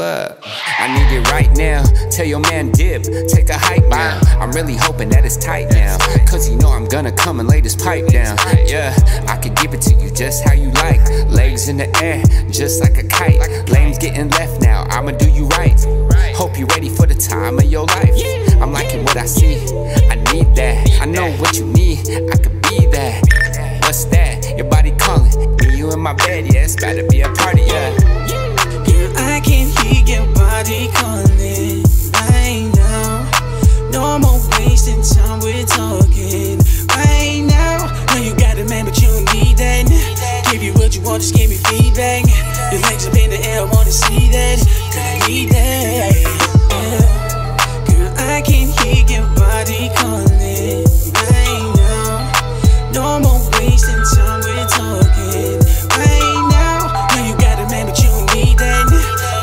up. I need it right now. Tell your man dip, take a hike now. I'm really hoping that it's tight now, cause you know I'm gonna come and lay this pipe down. Yeah, I could give it to you just how you like. Legs in the air, just like a kite. Lane's getting left now, I'ma do you right. Hope you're ready for the time of your life. I'm liking what I see, I need that. I know what you need, I could be that. What's that? Your body calling. Me, you in my bed, yeah, it's about to be a party, yeah. Girl, I can hear your body calling right now. No more wasting time, we're talking right now. Know you got a man, but you don't need that. Give you what you want, just give me feedback. Your legs up in the air, I wanna see that. Girl, I need that, yeah. Girl, I can hear your body calling right now. No more wasting time, we're talking right now. Know you got a man, but you don't need that.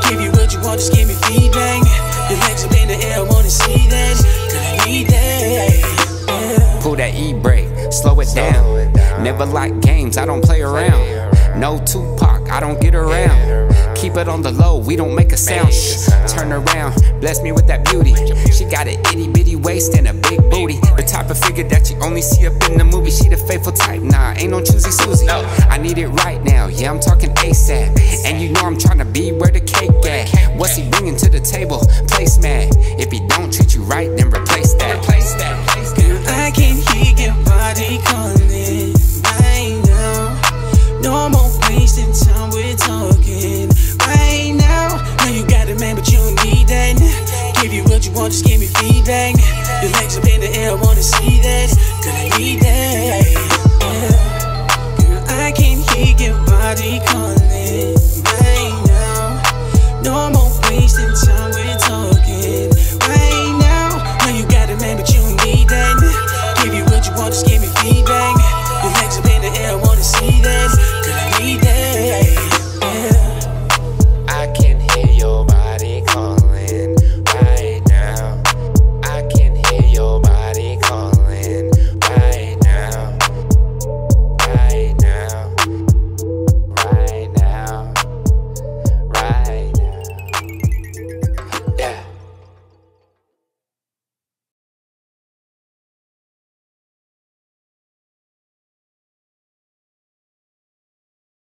Give you what you want, just give me feedback. Your legs up in the air, I wanna see that. Cause I need that, yeah. Pull that E-brake, slow it down. Never like games, I don't play around. No Tupac, I don't get around. Keep it on the low, we don't make a sound. Shh, turn around, bless me with that beauty. She got an itty bitty waist and a big booty. The type of figure that you only see up in the movie. She the faithful type, nah, ain't no choosy Susie. I need it right now, yeah, I'm talking ASAP. And you know I'm trying to be where the cake at. What's he bringing to the table? Placemat. If he don't treat you right, then replace that. Girl, I can hear your body calling right now. No more wasting time, we're talking right now. Know you got it, man, but you don't need that. Give you what you want, just give me feedback. Your legs up in the air, I wanna see that. Cause I need that.